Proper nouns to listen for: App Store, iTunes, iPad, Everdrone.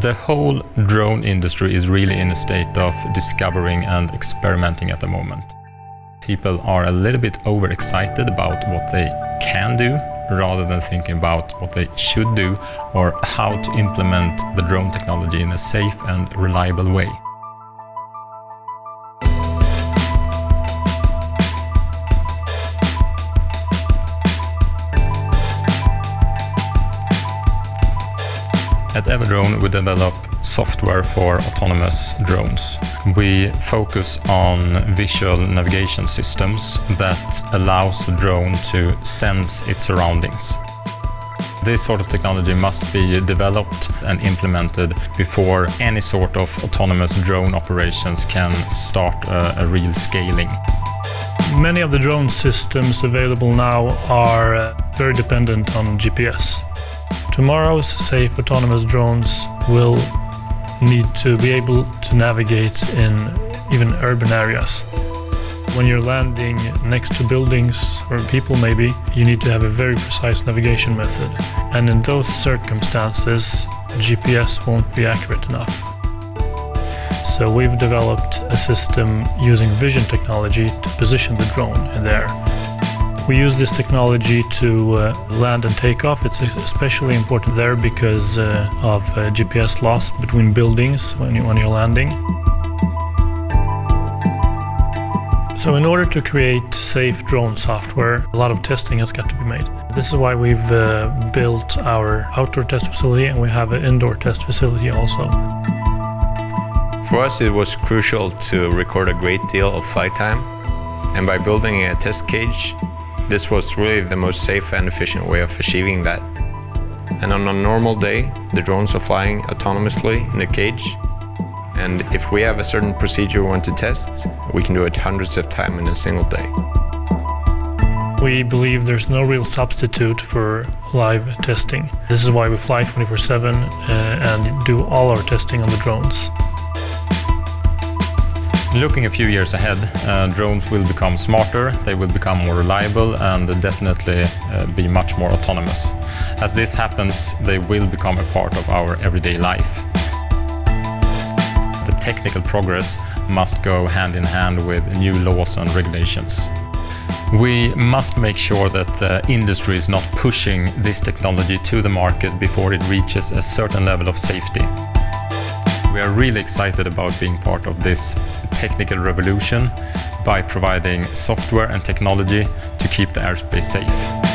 The whole drone industry is really in a state of discovering and experimenting at the moment. People are a little bit overexcited about what they can do, rather than thinking about what they should do or how to implement the drone technology in a safe and reliable way. At Everdrone, we develop software for autonomous drones. We focus on visual navigation systems that allows the drone to sense its surroundings. This sort of technology must be developed and implemented before any sort of autonomous drone operations can start a real scaling. Many of the drone systems available now are very dependent on GPS. Tomorrow's safe autonomous drones will need to be able to navigate in even urban areas. When you're landing next to buildings or people maybe, you need to have a very precise navigation method. And in those circumstances, GPS won't be accurate enough. So we've developed a system using vision technology to position the drone in there. We use this technology to land and take off. It's especially important there because of GPS loss between buildings when you're landing. So in order to create safe drone software, a lot of testing has got to be made. This is why we've built our outdoor test facility, and we have an indoor test facility also. For us, it was crucial to record a great deal of flight time, and by building a test cage, this was really the most safe and efficient way of achieving that. And on a normal day, the drones are flying autonomously in a cage. And if we have a certain procedure we want to test, we can do it hundreds of times in a single day. We believe there's no real substitute for live testing. This is why we fly 24/7 and do all our testing on the drones. Looking a few years ahead, drones will become smarter, they will become more reliable, and definitely be much more autonomous. As this happens, they will become a part of our everyday life. The technical progress must go hand in hand with new laws and regulations. We must make sure that the industry is not pushing this technology to the market before it reaches a certain level of safety. We are really excited about being part of this technical revolution by providing software and technology to keep the airspace safe.